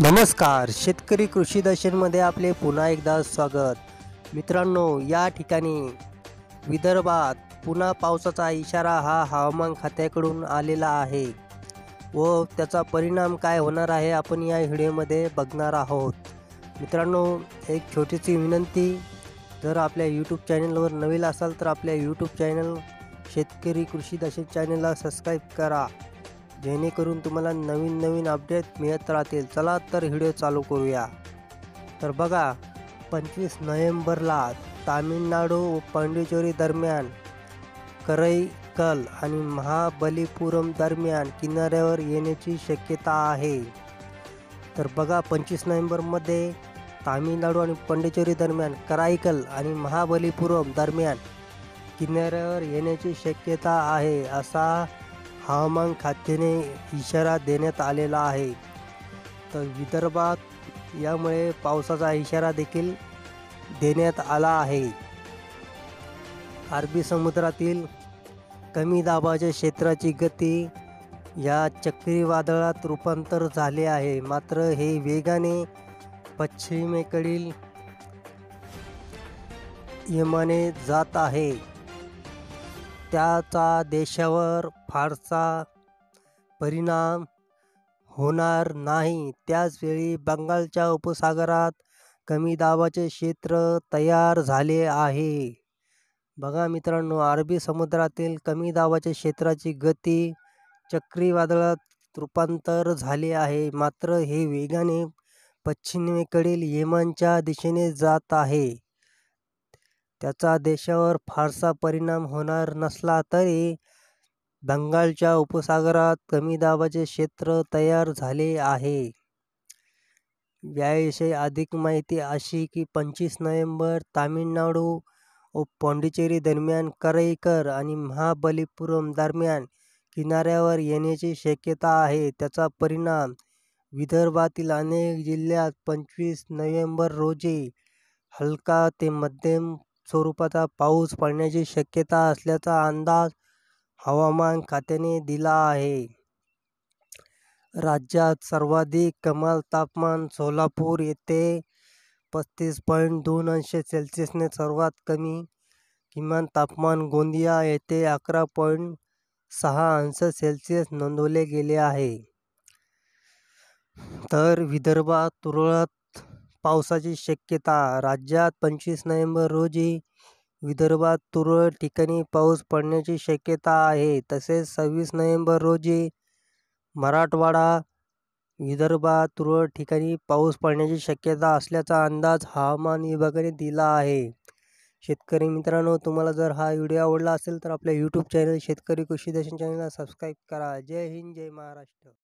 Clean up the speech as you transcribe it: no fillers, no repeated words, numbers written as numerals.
नमस्कार, शेतकरी कृषिदर्शनमध्ये आपले पुन्हा एकदा स्वागत। मित्रांनो, या ठिकाणी विदर्भात पुन्हा पावसाचा इशारा हा हवामान खात्याकडून आलेला आहे व त्याचा परिणाम काय होणार आहे आपण या व्हिडिओमध्ये बघणार आहोत। मित्रांनो, एक छोटीशी विनंती, जर आपल्या यूट्यूब चॅनलवर नवीन असाल तर आपल्या यूट्यूब चॅनल शेतकरी कृषिदर्शन चॅनलला सबस्क्राईब करा, जेणेकरून तुम्हाला नवीन नवीन अपडेट मिळत राहतील। चला तर व्हिडिओ चालू करूया। तर बघा, 25 नोव्हेंबरला तामिळनाडू व पांडिचेरी दरम्यान, करैकल आणि महाबलीपुरम दरम्यान किनाऱ्यावर येण्याची शक्यता आहे। तर बघा, 25 नोव्हेंबरमध्ये तामिळनाडू आणि पांडिचेरी दरम्यान, करैकल आणि महाबलीपुरम दरम्यान किनाऱ्यावर येण्याची शक्यता आहे असा हवामान खात्याने इशारा देण्यात आलेला आहे। तर विदर्भात यामुळे पावसाचा इशारा देखील देण्यात आला आहे। अरबी समुद्रातील कमी दाबाच्या क्षेत्राची गती या चक्रीवादळात रूपांतर झाले आहे, मात्र हे वेगाने पश्चिमेकडील यमाने जात आहे, त्याचा देशावर फारसा परिणाम होणार नाही। त्याचवेळी बंगालच्या उपसागरात कमी दाबाचे क्षेत्र तयार झाले आहे। बघा मित्रांनो, अरबी समुद्रातील कमी दाबाच्या क्षेत्राची गती चक्रीवादळात रूपांतर झाले आहे, मात्र हे वेगाने पश्चिमेकडील यमनच्या दिशेने जात आहे, त्याचा देशावर फारसा परिणाम होणार नसला तरी बंगालच्या उपसागरात कमी दाबाचे क्षेत्र तयार झाले आहे। याविषयी अधिक माहिती अशी की 25 नोव्हेंबर तामिळनाडू व पांडिचेरी दरम्यान, करैकल आणि महाबलीपुरम दरम्यान किनाऱ्यावर येण्याची शक्यता आहे। त्याचा परिणाम विदर्भातील अनेक जिल्ह्यात 25 नोव्हेंबर रोजी हलका ते मध्यम स्वरूपाचा पाऊस पडण्याची शक्यता असल्याचा अंदाज हवामान खात्याने दिला आहे। राज्यात सर्वाधिक कमाल तापमान सोलापूर येथे 35.2 अंश सेल्सिअसने, सर्वात कमी किमान तापमान गोंदिया येथे 11.6 अंश सेल्सिअस नोंदवले गेले आहे। तर विदर्भात तुरळक पावसाची शक्यता। राज्यात 25 नोव्हेंबर रोजी विदर्भात तुरळक ठिकाणी पाऊस पडण्याची शक्यता आहे। तसेच 26 नोव्हेंबर रोजी मराठवाडा विदर्भात तुरळक ठिकाणी पाऊस पडण्याची शक्यता असल्याचा अंदाज हवामान विभागाने दिला आहे। शेतकरी मित्रांनो, तुम्हाला जर हा व्हिडिओ आवडला असेल तर आपल्या यूट्यूब चॅनल शेतकरी कृषिदर्शन चॅनलला सबस्क्राईब करा। जय हिंद, जय महाराष्ट्र।